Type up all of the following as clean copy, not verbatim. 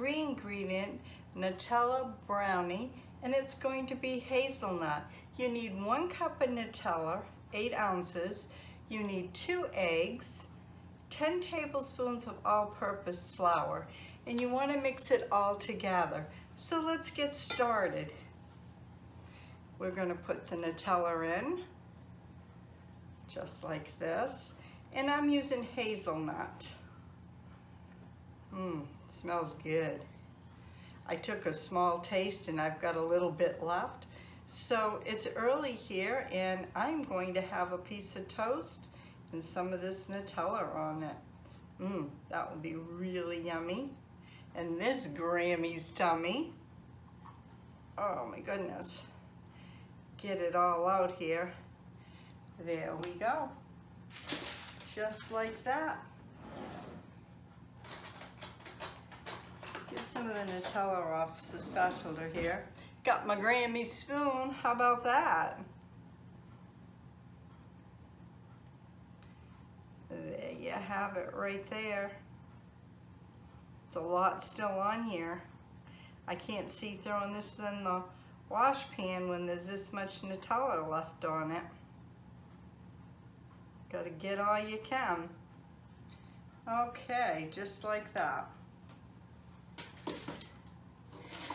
3-ingredient Nutella brownie, and it's going to be hazelnut. You need 1 cup of Nutella, 8 ounces. You need 2 eggs, 10 tablespoons of all-purpose flour, and you want to mix it all together. So let's get started. We're going to put the Nutella in, just like this, and I'm using hazelnut. Smells good. I took a small taste and I've got a little bit left. So it's early here and I'm going to have a piece of toast and some of this Nutella on it. That will be really yummy. And this Grammy's tummy. Oh my goodness. Get it all out here. There we go. Just like that. Get some of the Nutella off the spatula here. Got my Grammie's spoon, how about that? There you have it right there. It's a lot still on here. I can't see throwing this in the wash pan when there's this much Nutella left on it. Gotta get all you can. Okay, just like that.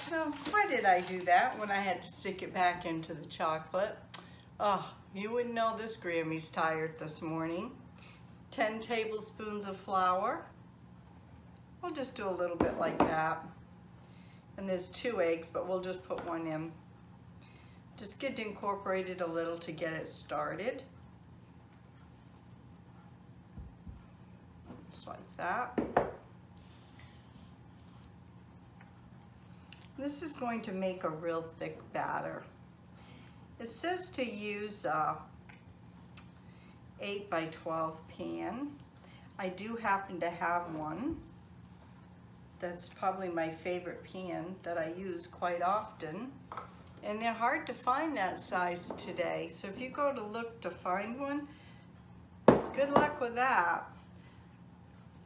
So why did I do that when I had to stick it back into the chocolate? Oh, you wouldn't know this Grammie's tired this morning. 10 tablespoons of flour. We'll just do a little bit like that. And there's 2 eggs, but we'll just put one in. Just get it incorporated a little to get it started. Just like that. This is going to make a real thick batter. It says to use a 8 by 12 pan. I do happen to have one. That's probably my favorite pan that I use quite often. And they're hard to find that size today. So if you go to look to find one, good luck with that.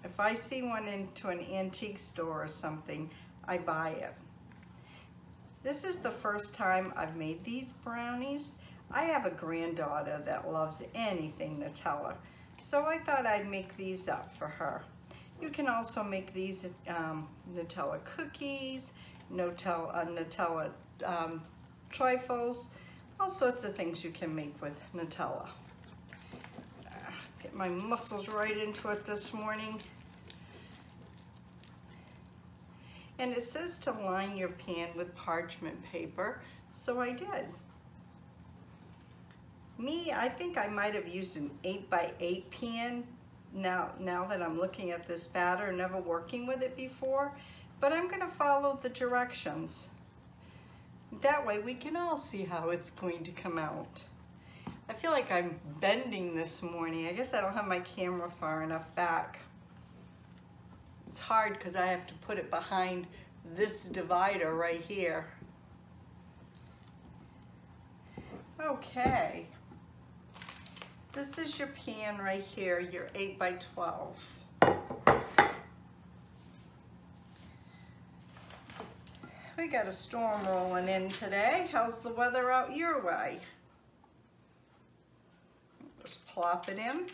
If I see one into an antique store or something, I buy it. This is the first time I've made these brownies. I have a granddaughter that loves anything Nutella, so I thought I'd make these up for her. You can also make these Nutella cookies, Nutella trifles, all sorts of things you can make with Nutella. Get my muscles right into it this morning. And it says to line your pan with parchment paper, so I did. Me, I think I might have used an 8 by 8 pan now that I'm looking at this batter, never working with it before, but I'm gonna follow the directions. That way we can all see how it's going to come out. I feel like I'm bending this morning. I guess I don't have my camera far enough back. It's hard because I have to put it behind this divider right here. Okay, this is your pan right here, your 8 by 12. We got a storm rolling in today. How's the weather out your way? Just plop it in.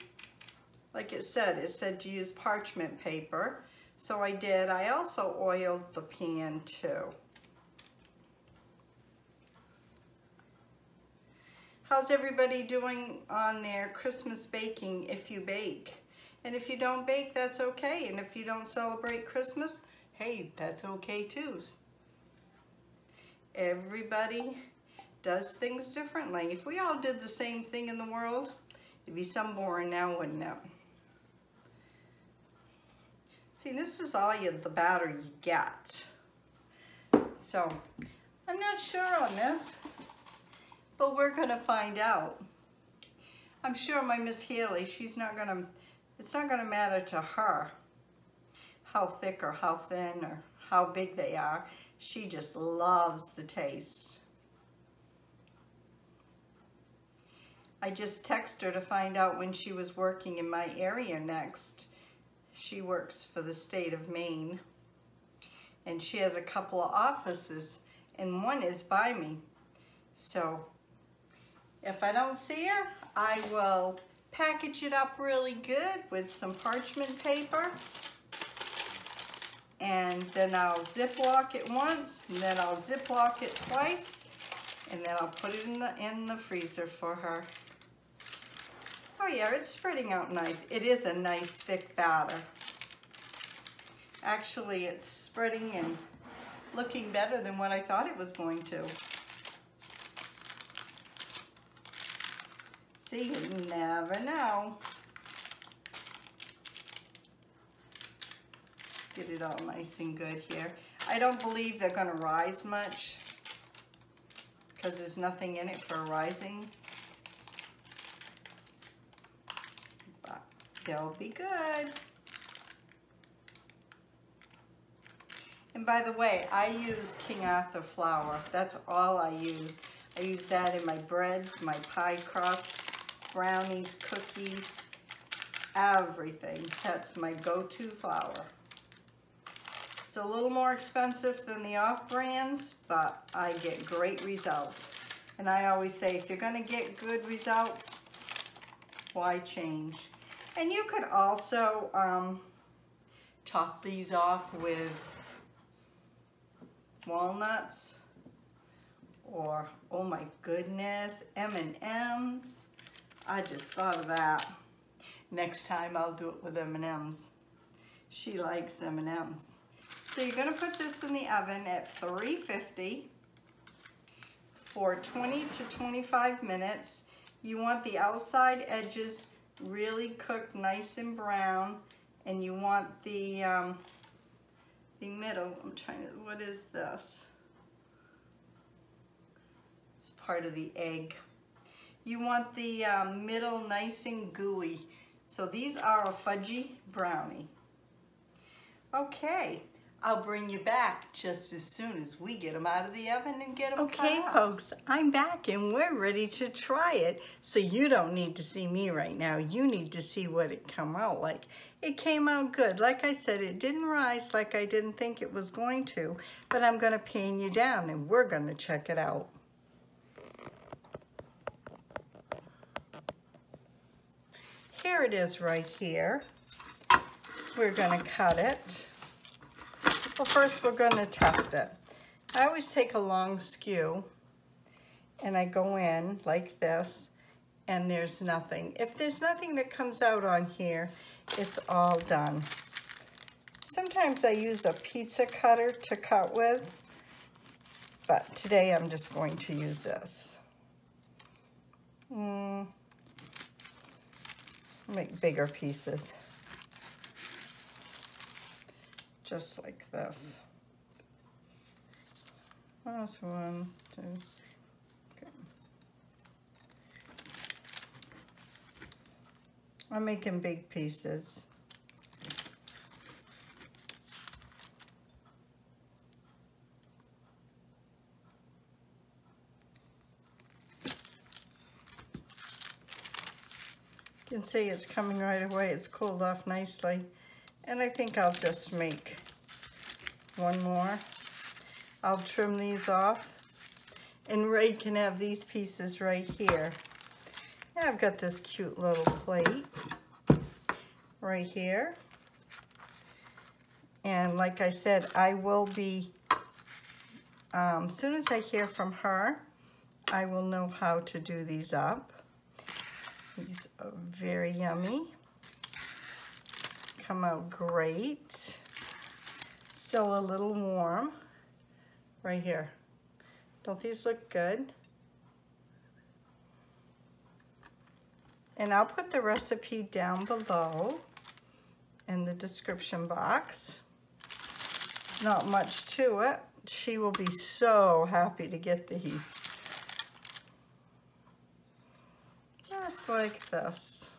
Like it said to use parchment paper. So I did. I also oiled the pan too. How's everybody doing on their Christmas baking if you bake? And if you don't bake, that's okay. And if you don't celebrate Christmas, hey, that's okay too. Everybody does things differently. If we all did the same thing in the world, it'd be some boring now, wouldn't it? See, this is all the batter you get. So, I'm not sure on this, but we're gonna find out. I'm sure my Miss Haley, it's not gonna matter to her how thick or how thin or how big they are. She just loves the taste. I just texted her to find out when she was working in my area next. She works for the state of Maine, and she has a couple of offices, and one is by me. So if I don't see her, I will package it up really good with some parchment paper, and then I'll ziplock it once, and then I'll ziplock it twice, and then I'll put it in the freezer for her. Oh yeah, it's spreading out nice. It is a nice thick batter. Actually, it's spreading and looking better than what I thought it was going to. See, you never know. Get it all nice and good here. I don't believe they're gonna rise much because there's nothing in it for rising. But they'll be good. And by the way, I use King Arthur flour. That's all I use. I use that in my breads, my pie crust, brownies, cookies, everything. That's my go-to flour. It's a little more expensive than the off-brands, but I get great results. And I always say, if you're gonna get good results, why change? And you could also top these off with walnuts, or oh my goodness, M&Ms. I just thought of that. Next time I'll do it with M&Ms. She likes M&Ms. So you're gonna put this in the oven at 350 for 20 to 25 minutes. You want the outside edges really cooked nice and brown, and you want the middle, I'm trying to, what is this? It's part of the egg. You want the middle nice and gooey. So these are a fudgy brownie. Okay, I'll bring you back just as soon as we get them out of the oven and get them cut up. Okay, folks, I'm back and we're ready to try it. So you don't need to see me right now. You need to see what it come out like. It came out good. Like I said, it didn't rise like I didn't think it was going to, but I'm gonna pan you down and we're gonna check it out. Here it is right here. We're gonna cut it. Well, first we're gonna test it. I always take a long skew and I go in like this, and there's nothing. If there's nothing that comes out on here, it's all done. Sometimes I use a pizza cutter to cut with, but today I'm just going to use this. Make bigger pieces. Just like this. That's one, two. Okay. I'm making big pieces. You can see it's coming right away. It's cooled off nicely. And I think I'll just make one more. I'll trim these off. And Ray can have these pieces right here. And I've got this cute little plate right here. And like I said, I will be, as soon as I hear from her, I will know how to do these up. These are very yummy. Come out great. Still a little warm right here. Don't these look good? And I'll put the recipe down below in the description box. Not much to it. She will be so happy to get these. Just like this.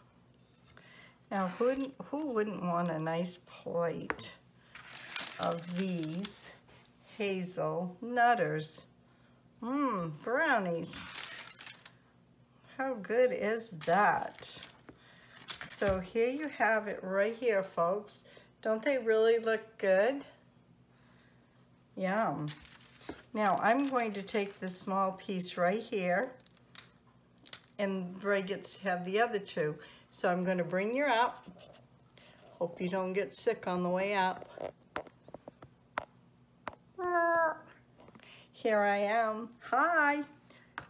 Now, who wouldn't want a nice plate of these hazel nutters? Brownies. How good is that? So here you have it right here, folks. Don't they really look good? Yum. Now I'm going to take this small piece right here, and Ray gets to have the other two. So I'm going to bring you up. Hope you don't get sick on the way up. Here I am. Hi.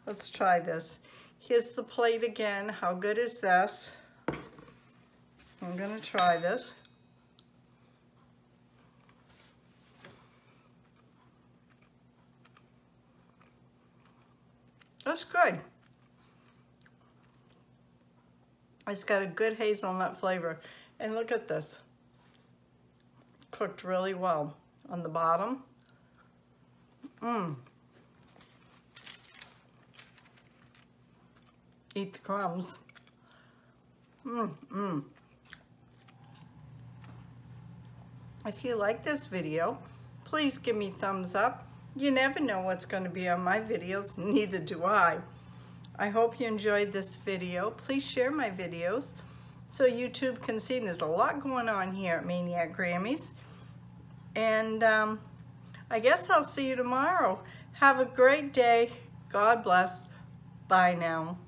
Let's try this. Here's the plate again. How good is this? I'm going to try this. That's good. It's got a good hazelnut flavor. And look at this. Cooked really well on the bottom. Mmm. Eat the crumbs. Mmm, mmm. If you like this video, please give me thumbs up. You never know what's going to be on my videos, neither do I. I hope you enjoyed this video. Please share my videos so YouTube can see. There's a lot going on here at MAINEiac Grammie's. And I guess I'll see you tomorrow. Have a great day. God bless. Bye now.